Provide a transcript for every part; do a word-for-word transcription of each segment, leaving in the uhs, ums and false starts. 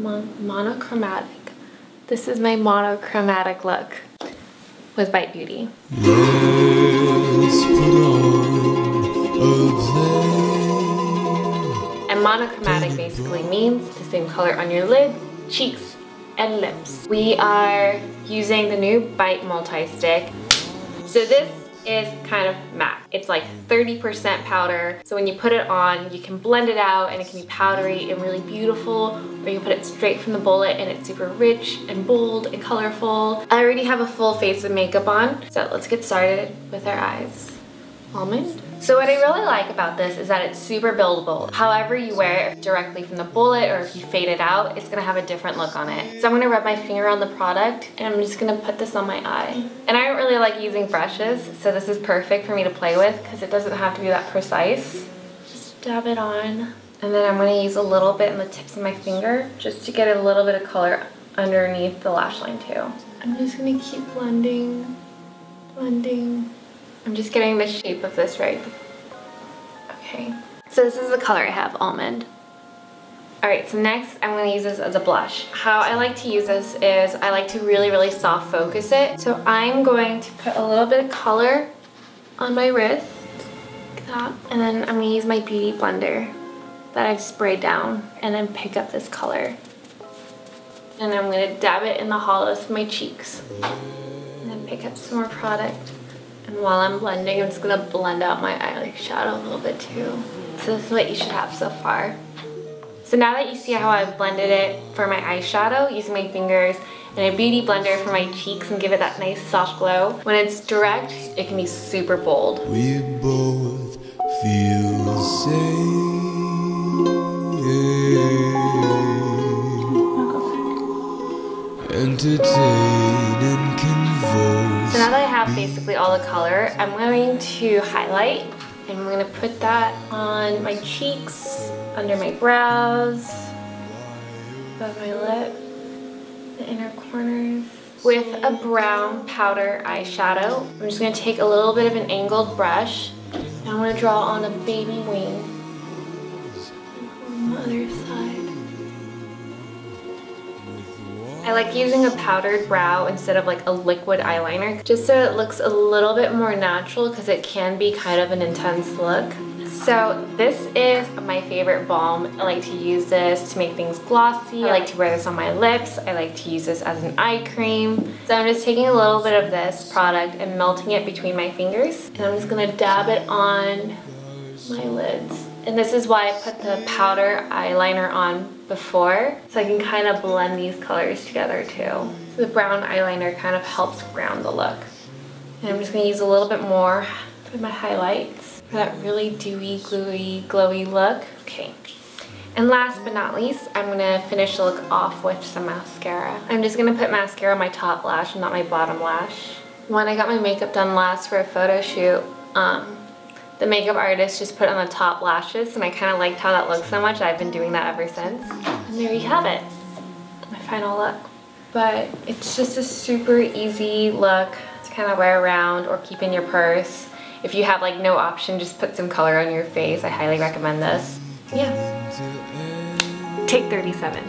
mon monochromatic. This is my monochromatic look with Bite Beauty. Let's put on a play. And monochromatic basically means the same color on your lids, cheeks, and lips. We are using the new Bite Multi-Stick. So this is kind of matte. It's like thirty percent powder. So when you put it on, you can blend it out and it can be powdery and really beautiful, or you can put it straight from the bullet and it's super rich and bold and colorful. I already have a full face of makeup on, so let's get started with our eyes. Almond. So what I really like about this is that it's super buildable. However you wear it, directly from the bullet or if you fade it out, it's gonna have a different look on it. So I'm gonna rub my finger on the product and I'm just gonna put this on my eye. And I don't really like using brushes, so this is perfect for me to play with because it doesn't have to be that precise. Just dab it on. And then I'm gonna use a little bit on the tips of my finger just to get a little bit of color underneath the lash line too. I'm just gonna keep blending, blending. I'm just getting the shape of this right. Okay. So this is the color I have, almond. Alright, so next I'm going to use this as a blush. How I like to use this is I like to really, really soft focus it. So I'm going to put a little bit of color on my wrist. Like that. And then I'm going to use my Beauty Blender that I've sprayed down and then pick up this color. And I'm going to dab it in the hollows of my cheeks. And then pick up some more product. And while I'm blending, I'm just gonna blend out my eyeshadow a little bit too. So this is what you should have so far. So now that you see how I've blended it for my eyeshadow, using my fingers and a Beauty Blender for my cheeks and give it that nice soft glow. When it's direct, it can be super bold. We both feel the same. Entertain and convulse. So now that I have basically all the color, I'm going to highlight and I'm going to put that on my cheeks, under my brows, above my lip, the inner corners. With a brown powder eyeshadow, I'm just going to take a little bit of an angled brush and I'm going to draw on a baby wing. On the other side. I like using a powdered brow instead of like a liquid eyeliner just so it looks a little bit more natural because it can be kind of an intense look. So this is my favorite balm. I like to use this to make things glossy. I like to wear this on my lips. I like to use this as an eye cream. So I'm just taking a little bit of this product and melting it between my fingers. And I'm just gonna dab it on my lids. And this is why I put the powder eyeliner on before, so I can kind of blend these colors together too. So the brown eyeliner kind of helps round the look. And I'm just going to use a little bit more with my highlights for that really dewy, gluey, glowy look. Okay. And last but not least, I'm going to finish the look off with some mascara. I'm just going to put mascara on my top lash and not my bottom lash. When I got my makeup done last for a photo shoot, um, the makeup artist just put on the top lashes and I kind of liked how that looked so much. I've been doing that ever since. And there you have it, my final look. But it's just a super easy look to kind of wear around or keep in your purse. If you have like no option, just put some color on your face. I highly recommend this. Yeah. Take thirty-seven.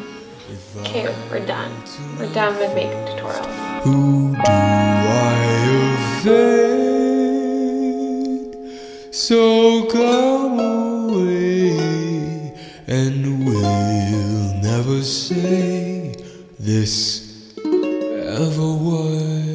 Okay, we're done. We're done with makeup tutorials. Who do I offend? So come away, and we'll never say this ever was.